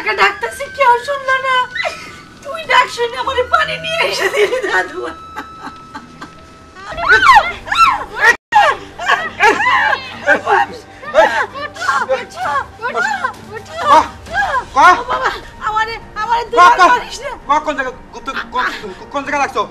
টাকা ডাকতেছি কেউ শুনলো না, তুই ডাক শুনে আমার পানি নিয়ে এসে দিলি দাদু। কোন জায়গা কোন জায়গা রাখছো?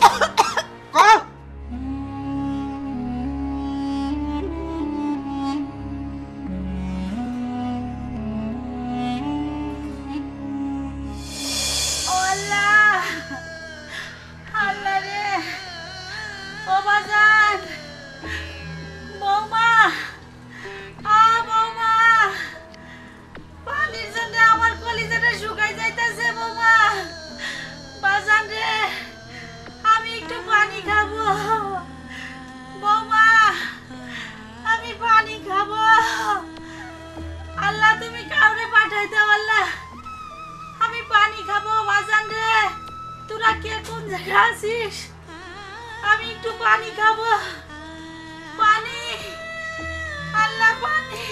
আমি একটু পানি খাবো, পানি আল্লাহ পানি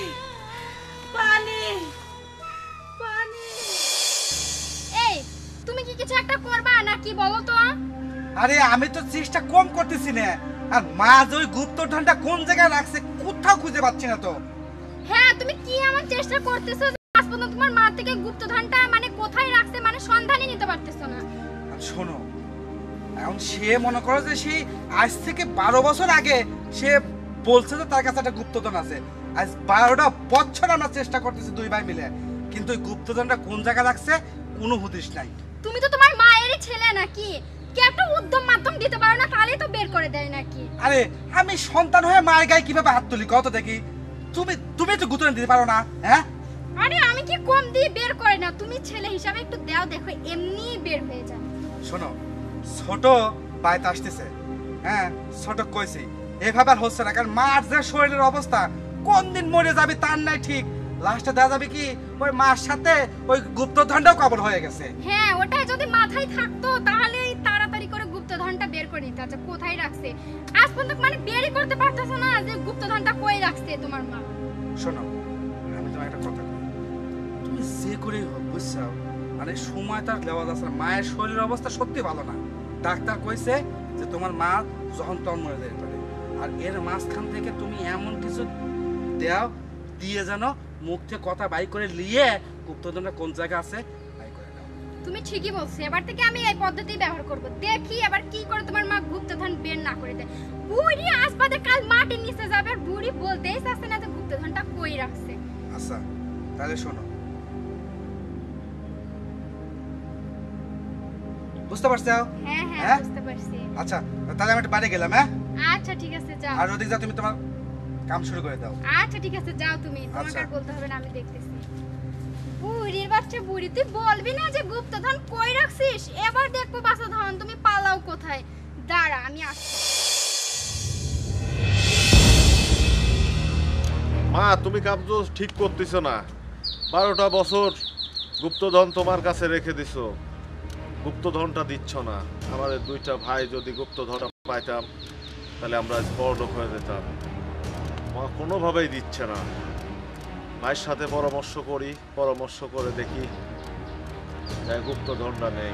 পানি পানি। এই তুমি কি কিছু একটা করবা নাকি বলো তো? আরে আমি তো চেষ্টা কম করতেছি না, আর মাঝ ওই গুপ্ত ঠান্ডা কোন জায়গায় রাখছে কোথাও খুঁজে পাচ্ছি না তো। হ্যাঁ তুমি কি আমার চেষ্টা করতেছো আজ পর্যন্ত তোমার মা থেকে গুপ্ত ঠান্ডা মানে কোথায় রাখছে মানে সন্ধানই নিতে পারতেছো না। শোনো এখন সে মনে করো যে সেই আজ থেকে 12 বছর আগে সে বলছে যে তার কাছে একটা গুপ্তধন আছে। আজ 12টা বছর আমরা চেষ্টা করতেছি দুই ভাই মিলে, কিন্তু ওই গুপ্তধনটা কোন জায়গায় রাখছে কোনো হুদিশ নাই। তুমি তো তোমার মায়েরই ছেলে নাকি, কি একটা উদ্যম মাধ্যম দিতে পারো না তাহলেই তো বের করে দেয় নাকি। আরে আমি সন্তান হয়ে মায়ের গায়ে কিভাবে হাত তুলি কত দেখি, তুমি তো গুপ্তধন দিতে পারো না। হ্যাঁ আরে আমি কি কম দিয়ে বের করে না, তুমি ছেলে হিসাবে একটু দাও দেখো এমনি বের হয়ে যায়। শোনো ছোট বাইতে আসতেছে, হ্যাঁ ছোট কইছি এভাবে আর হচ্ছে না, কারণ মার যে শরীরের অবস্থা কোন দিন মরে যাবে তার নাই ঠিক। লাস্টে দেখা যাবে কি ওই মার সাথে ওই গুপ্তধনটাও কবর হয়ে গেছে। হ্যাঁ ওটাই যদি মাথায় থাকতো তাহলে তাড়াতাড়ি করে গুপ্তধনটা বের করে নিতে। আচ্ছা কোথায় রাখছে আজ পর্যন্ত মানে বেরই করতে পারতেছ না যে গুপ্তধনটা কই রাখছে তোমার মা? শোনো আমি তোমার একটা কথা বলি, তুমি যে করে হোক বুঝছাও মানে সময় তার লেওয়া যাচ্ছে না, মায়ের শরীরের অবস্থা সত্যি ভালো না। ডাক্তার কইছে যে তোমার মা যখন তখন মরে যেতে পারে, আর এর মাঝখান থেকে তুমি এমন কিছু দেও দিয়ে যেন মুখ থেকে কথা বাই করে নিয়ে গুপ্তধনটা কোন জায়গা আছে বাই করে দাও। তুমি ঠিকই বলছো, এবার থেকে আমি এই পদ্ধতি ব্যবহার করব, দেখি এবার কি করে তোমার মা গুপ্তধন বের না করে দেয়। বুড়ি আসপাতে কাল মাটির নিচে যাবে, আর বুড়ি বলতেই চাচ্ছে না যে গুপ্তধনটা কই রাখছে। আচ্ছা তাহলে শোনো, বুঝতে পারছো? হ্যাঁ হ্যাঁ বুঝতে পারছি। আচ্ছা তাহলে আমি বাড়ি গেলাম। হ্যাঁ আচ্ছা ঠিক আছে যাও, আর ওদিকে যাও তুমি তোমার কাম শুরু করে দাও। আচ্ছা ঠিক আছে যাও তুমি, তোমাকে আর বলতে হবে না আমি দেখতেছি। বুড়ির বাচ্চা বুড়ি তুই বলবি না যে গুপ্তধন কই রাখছিস, এবার দেখবো বাচ্চা ধন তুমি পালাও কোথায়। দাঁড়া আমি আসছি। মা তুমি কাজ ঠিক করতেছো না, 12টা বছর গুপ্তধন তোমার কাছে রেখে দিছো, গুপ্তধনটা দিচ্ছ না। আমাদের 2টা ভাই যদি গুপ্তধনটা পাইতাম তাহলে আমরা বড়লোক হয়ে যেতাম। মা কোনোভাবেই দিচ্ছে না। ভাইয়ের সাথে পরামর্শ করি, পরামর্শ করে দেখি গুপ্তধনটা নেই।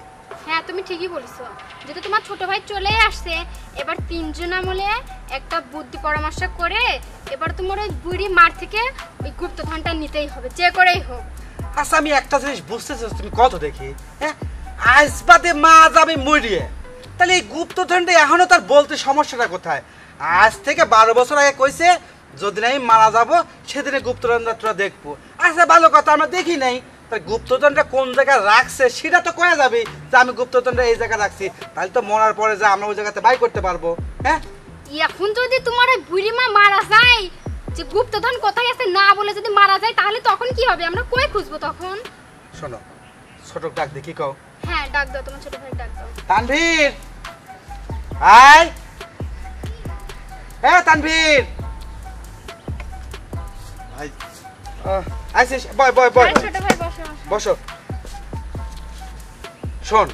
হ্যাঁ তুমি ঠিকই বলছো, যেহেতু তোমার ছোট ভাই চলে আসছে, এবার তিনজনা মিলে একটা বুদ্ধি পরামর্শ করে এবার তোমার ওই বুড়ি মার থেকে ওই গুপ্তধনটা নিতেই হবে, যে করেই হোক। আচ্ছা আমি একটা জিনিস বুঝতেছো তুমি কত দেখি, হ্যাঁ আজ বাদে মা যাবে মরিয়ে, তাহলে এই গুপ্তধনটা এখনো তার বলতে সমস্যাটা কোথায়? আজ থেকে 12 বছর আগে কইছে যেদিন আমি মারা যাবো সেদিনে গুপ্তধনটা দেখবো। আচ্ছা ভালো কথা, আমরা দেখি নাই তার গুপ্তধনটা কোন জায়গায় রাখছে, সেটা তো কয়া যাবে যে আমি গুপ্তধনটা এই জায়গায় রাখছি, তাহলে তো মরার পরে যে আমরা ওই জায়গাতে বাই করতে পারবো। হ্যাঁ এখন যদি তোমার ওই বুড়ি মা মারা যায়, যে গুপ্তধন কোথায় আছে না বলে যদি মারা যায়, তাহলে তখন কি হবে? আমরা কই খুঁজবো তখন? শোনো ছোট ডাক দি, কি কও? হ্যাঁ ডাক দাও, তোমার ছোট ভাই ডাক দাও। তানভীর আয়, এ তানভীর আয়, আইছিস? বয় বয় বয়, ছোট ভাই বসো বসো। শোন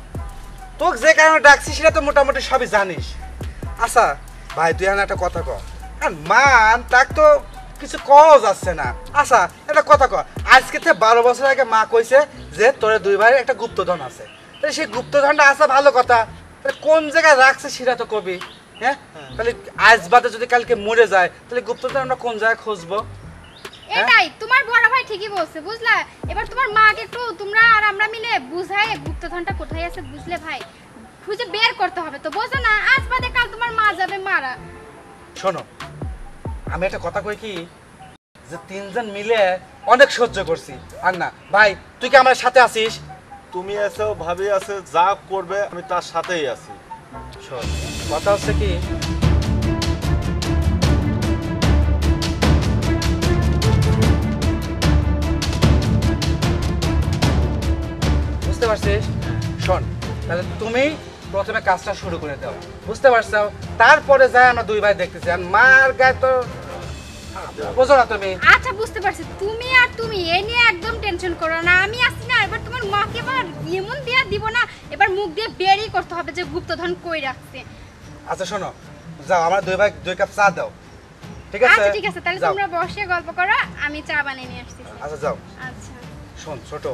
তোক যে কারণে ডাকছি সেটা তো মোটামুটি সবই জানিস। আচ্ছা ভাই তুই এখন একটা কথা কর, আর মান তাক তো কিছু কওয়া যাচ্ছে না। আচ্ছা একটা কথা কর, আজকে থেকে 12 বছর আগে মা কইছে যে তোর দুই ভাইয়ের একটা গুপ্তধন আছে, তাহলে সেই গুপ্তধনটা আছে ভালো কথা, তাহলে কোন জায়গায় রাখছে সেটা তো কবি। হ্যাঁ তাহলে আজ বাদে যদি কালকে মরে যায় তাহলে গুপ্তধন আমরা কোন জায়গায় খুঁজবো? এটাই তোমার বড় ভাই ঠিকই বলছে, বুঝলা? এবার তোমার মাকে একটু তোমরা আর আমরা মিলে বুঝাই গুপ্তধনটা কোথায় আছে, বুঝলে ভাই? খুঁজে বের করতে হবে তো, বোঝো না? আজ বাদে কাল তোমার মা যাবে মারা। শোনো আমি একটা কথা কই কি, যে তিনজন মিলে অনেক সহ্য করছি, আর না ভাই তুই কি আমার সাথে আছিস? তুমি আছো, ভাবি আছে, যা করবে আমি তার সাথেই আছি। শোন কথা হচ্ছে কি, বুঝতে পারছিস? শোন তাহলে তুমি প্রথমে কাজটা শুরু করে দাও, বুঝতে পারছো? তারপরে যাই আমরা দুই ভাই দেখতেছি। আর মার গায়ে তো বোঝো না তুমি। আচ্ছা বুঝতে পারছি, তুমি আর তুমি এ নিয়ে একদম টেনশন করো না, আমি আছি না। এবার তোমার মাকে এবার এমন দিয়ে দিব না, এবার মুখ দিয়ে বেরই করতে হবে যে গুপ্তধন কই রাখছে। আচ্ছা শোনো যাও, আমরা দুই ভাই 2 কাপ চা দাও, ঠিক আছে? আচ্ছা ঠিক আছে, তাহলে তোমরা বসে গল্প করো, আমি চা বানিয়ে নিয়ে আসছি। আচ্ছা যাও। আচ্ছা শোন ছোট,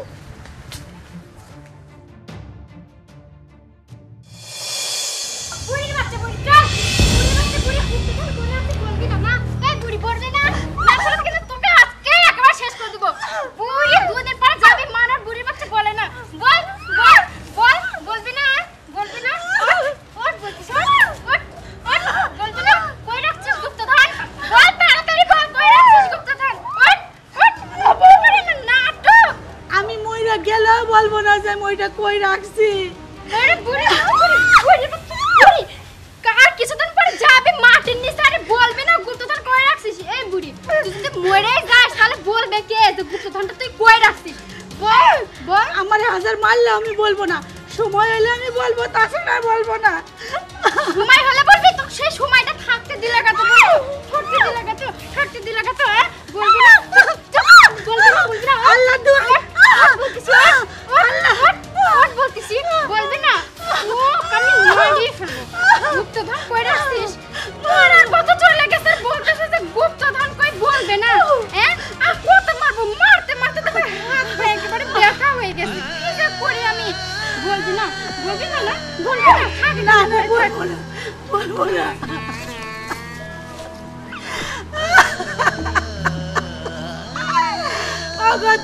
বলবো না যে আমি ওইটা কই রাখছি। আরে বুড়ি বুড়ি বুড়ি কার কিছুদিন পর যাবে মাটির নিচে, আরে বলবে না গুপ্তধন কই রাখছিস? এই বুড়ি তুই যদি মরে যাস তাহলে বলবে কে যে গুপ্তধনটা তুই কই রাখছিস? বল বল। আমারে হাজার মারলে আমি বলবো না, সময় হলে আমি বলবো, তাছাড়া বলবো না। সময় হলে বলবি, তো সেই সময়টা থাকতে দিলা কত, থাকতে দিলা কত, থাকতে দিলা কত, বলবি না, বলবি না, বলবি না। আল্লাহ দোয়া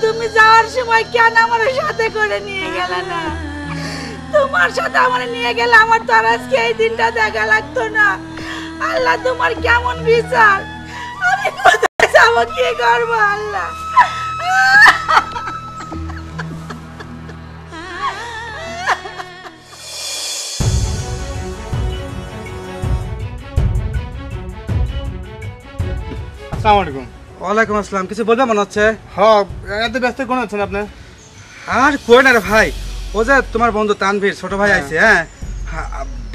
তুমি যাওয়ার সময় কেন আমার সাথে করে নিয়ে গেলে না? তোমার সাথে আমার নিয়ে গেলে আমার তো আজকে এই দিনটা দেখা লাগতো না। আল্লাহ তোমার কেমন বিচার, আমি কোথায় যাবো, কি করবো? আল্লাহ আসসালামু আলাইকুম। ওয়ালাইকুম আসসালাম। কিছু বলবে মনে হচ্ছে? হ্যাঁ এত ব্যস্ত কোন আছেন আপনি? আর কই না রে ভাই, ও যে তোমার বন্ধু তানভীর ছোট ভাই আইছে, হ্যাঁ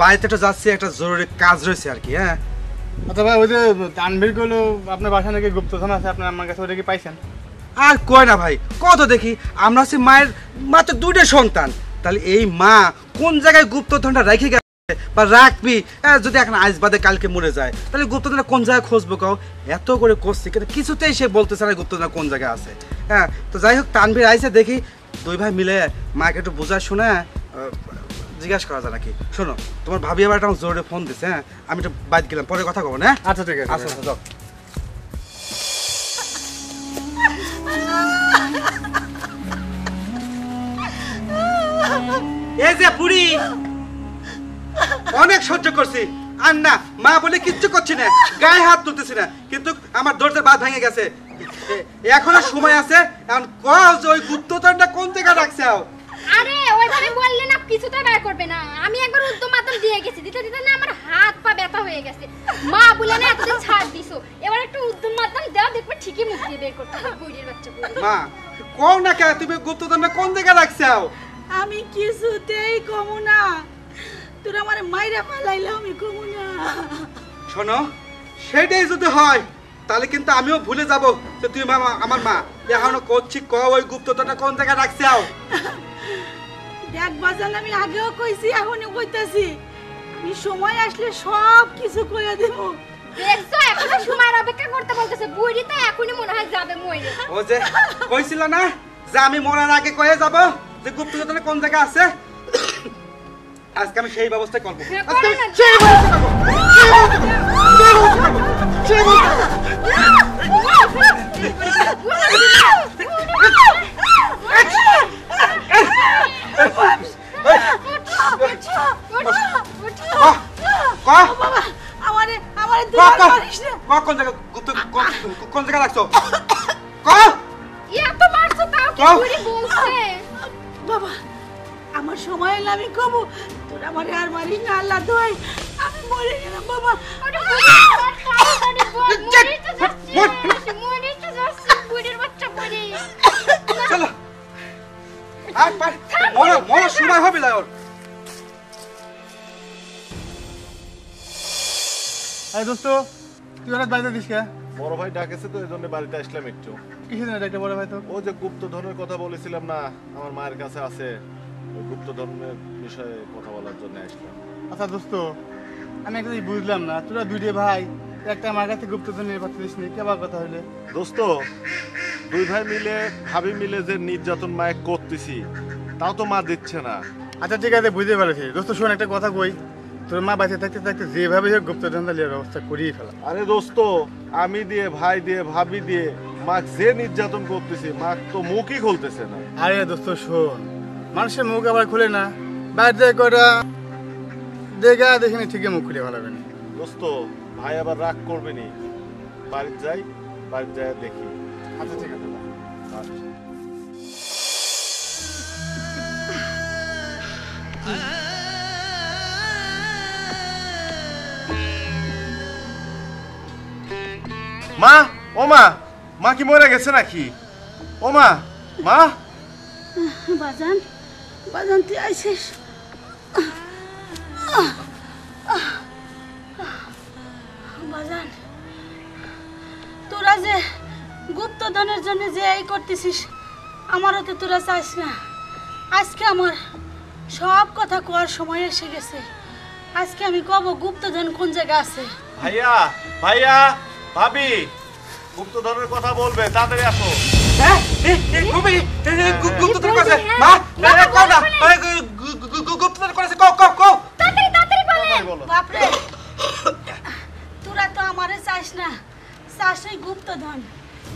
বাড়িতে একটু যাচ্ছি, একটা জরুরি কাজ রয়েছে আর কি। হ্যাঁ আচ্ছা ভাই, ওই যে তানভীর গুলো আপনার বাসা নাকি গুপ্তধন আছে আপনার আমার কাছে, ওটা কি পাইছেন? আর কই না ভাই, কত দেখি আমরা হচ্ছে মায়ের মাত্র 2টা সন্তান, তাহলে এই মা কোন জায়গায় গুপ্তধনটা রেখে গেছে বা রাখবি যদি এখন আজ বাদে কালকে মরে যায় তাহলে গুপ্তধন কোন জায়গায় খুঁজবো কাও? এত করে খুঁজছি কিন্তু কিছুতেই সে বলতেছে না গুপ্তধন কোন জায়গায় আছে। হ্যাঁ, তো যাই হোক তানভীর আইসে দেখি দুই ভাই মিলে মাকে একটু বোঝা শোনা জিজ্ঞাসা করা যায় নাকি। শোনো, তোমার ভাবি আবার একটা জোরে ফোন দিছে, হ্যাঁ আমি একটু বাইরে গেলাম, পরে কথা বলবো। হ্যাঁ আচ্ছা ঠিক আছে, আচ্ছা আচ্ছা যাও। এই যে পুরি অনেক সহ্য করছি আর না, মা বলে কিচ্ছু করছি না, গায়ে হাত তুলতেছি না, কিন্তু আমার দরজার বাদ ভেঙে গেছে। এখনো সময় আছে, এখন কজ ওই গুপ্তধনটা কোন জায়গায় রাখছাও? আরে ওইভাবে বললে না, কিছুতে বের করবে না। আমি একবার উদ্যম মাতল দিয়ে গেছি, দিতে দিতে না আমার হাত পা ব্যথা হয়ে গেছে। মা বলে না এতদিন ছাড় দিছো, এবার একটু উদ্যম মাতল দাও, দেখবে ঠিকই মুখ দিয়ে বের করতে হবে। বুড়ির বাচ্চা মা কোন না কে তুমি গুপ্তধনটা কোন জায়গায় রাখছাও? আমি কিছুতেই কমু না, তোরা আমার মাইরা পালাইলে আমি কমু না। শোনো, সেটাই যদি হয় তাহলে কিন্তু আমিও ভুলে যাবো যে তুই মা আমার মা। এখনো করছি ক ওই গুপ্তধনটা কোন জায়গায় রাখছাও? দেখ বাজান, আমি আগেও কইছি এখনো কইতাছি, আমি সময় আসলে সব কিছু কইয়া দেব। দেখছো এখনো সময়ের অপেক্ষা করতে বলতেছে বুইড়ি, তো এখনি মনে হয় যাবে মইরে। ও যে কইছিল না যে আমি মরার আগে কইয়া যাব যে গুপ্তধন কোন জায়গা আছে, আজকে আমি সেই ব্যবস্থা করব। আমার সময় হলে আমি কব, তোরা আমার আর মারিস না, আল্লাহ দোহাই আমি মরে গেলাম বাবা। সময় হবে না ওর। আরে দোস্ত, তুই হঠাৎ বাড়িতে দিস কে? বড় ভাই ডাকেছে তো, এই জন্য বাড়িতে আসলাম একটু। কিসের জন্য ডাকতে বড় ভাই? তো ও যে গুপ্তধনের কথা বলেছিলাম না, আমার মায়ের কাছে আছে, ওই গুপ্তধনের বিষয়ে কথা বলার জন্য আসলাম। আচ্ছা দোস্ত, আমি একটা বুঝলাম না, তোরা দুইটা ভাই একটা আমার কাছে গুপ্তধনের কথা দিস নি, কেবার কথা হইলে? দোস্ত, দুই ভাই মিলে ভাবি মিলে যে নির্যাতন মায়ের করতেছি, তাও তো মা দিচ্ছে না। আচ্ছা ঠিক আছে, বুঝতে পারছি। দোস্ত শোন, একটা কথা কই, তোর মা বাঁচে থাকতে থাকতে যেভাবে হোক গুপ্তধনটা নেওয়ার ব্যবস্থা করিয়ে ফেলা। আরে দোস্ত, আমি দিয়ে ভাই দিয়ে ভাবি দিয়ে মা যে নির্যাতন করতেছে, মা তো মুখই খুলতেছে না। আরে দোস্ত শোন, মানুষের মুখ আবার খুলে না, বাইরে কটা দেখা দেখে নি ঠিকই মুখ খুলে ভালাবে না। দোস্ত ভাই আবার রাগ করবে নি, বাড়িতে যাই, বাড়িতে যাই দেখি। আচ্ছা ঠিক আছে। মা, ও মা, মা কি মরে গেছে নাকি? ও মা, মা বাজান, বাজান তুই আইছিস? বাজান তোরা যে গুপ্তধনের জন্য যে এই করতেছিস, আমারও তো তোরা চাইস না। আজকে আমার সব কথা কওয়ার সময় এসে গেছে। আজকে আমি কব গুপ্তধন কোন জায়গা আছে। ভাইয়া, ভাইয়া ভাবি, গুপ্তধনের কথা বলবে, তাড়াতাড়ি আসো। হ্যাঁ ভাবি, গুপ্তধনের কথা মা না কও না, আরে গুপ্তধনের কথা কও কও কও, তাড়াতাড়ি তাড়াতাড়ি বলেন। বাপ রে, তোরা তো আমারে চাস না, চাসই গুপ্তধন।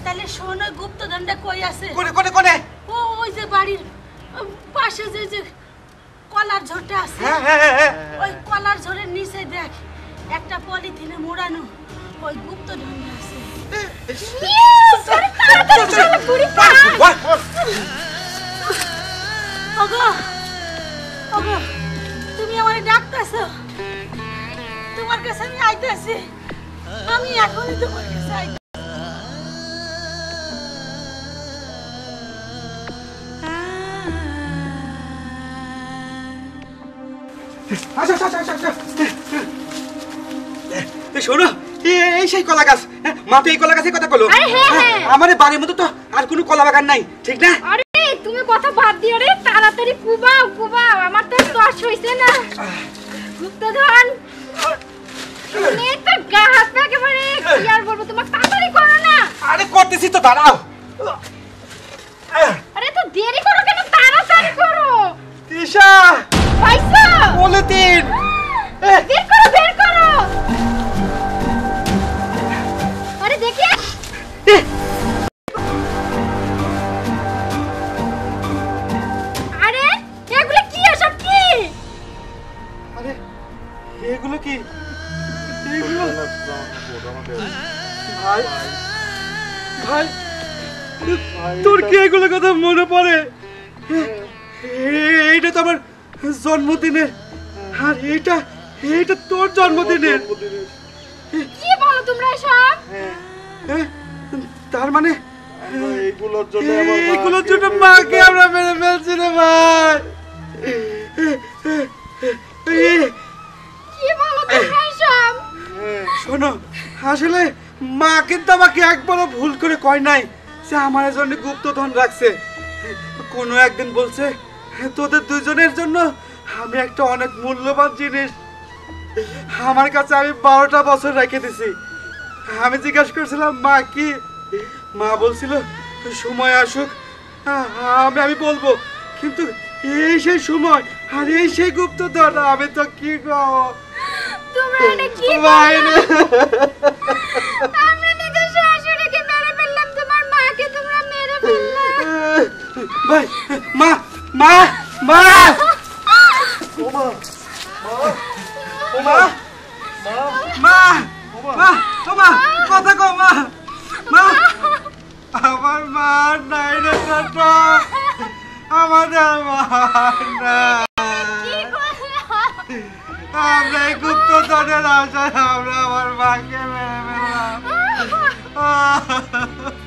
তাহলে শোনো গুপ্তধনটা কই আছে? কোনে কোনে কোনে? ও ওই যে বাড়ির পাশে যে যে কলার ঝোড়টা আছে, ওই কলার ঝোড়ের নিচে দেখ একটা পলিথিনে মোড়ানো ওই গুপ্তধন আছে। ওগো ওগো, তুমি আমারে ডাকতাছো? তোমার কাছে আমি আইতাছি, আমি এখনই তোমার কাছে আইতাছি। আচ্ছা আচ্ছা আচ্ছা আচ্ছা, শোনো এই সেই কলা গাছ, মা তো এই কলা গাছের কথা বলো। আমার বাড়ির মতো তো আর কোনো কলা বাগান নাই, ঠিক না? আরে তুমি কথা বাদ দিয়ে, আরে তাড়াতাড়ি কুবাও কুবাও, আমার তো দশ হইছে না। গুপ্তধন তুমি তো গাছ থেকে পড়ে কি আর বলবো তোমাকে তাড়াতাড়ি করো না আরে করতেছি তো দাঁড়াও আরে তো দেরি করো কেন তাড়াতাড়ি করো তৃষা পয়সা বলে দিন বের করো আরে দেখি মনে পড়ে এইটা তো আমার জন্মদিনের আর এইটা তোর জন্মদিনের কি বলো তোমরা এসব তার মানে এইগুলোর জন্য মাকে আমরা মেরে ফেলছি রে ভাই কি বলো তোমরা এসব শোনো আসলে মা কিন্তু আমাকে একবারও ভুল করে কয় নাই সে আমার জন্য গুপ্তধন রাখছে কোনো একদিন বলছে তোদের দুজনের জন্য আমি একটা অনেক মূল্যবান জিনিস আমার কাছে আমি ১২টা বছর রেখে দিছি আমি জিজ্ঞাসা করছিলাম মা কি মা বলছিল সময় আসুক আমি আমি বলবো কিন্তু এই সেই সময় আর এই সেই গুপ্তধন আমি তো কি ভাই মা মা মা ও মা ও মা মা মা ও মা কথা কও মা মা আমার মা নাই রে কাটা আমাদের মা কি বলছো আমরা গুপ্ত ধনের আশায় আমরা আমার মাকে মেরে ফেললাম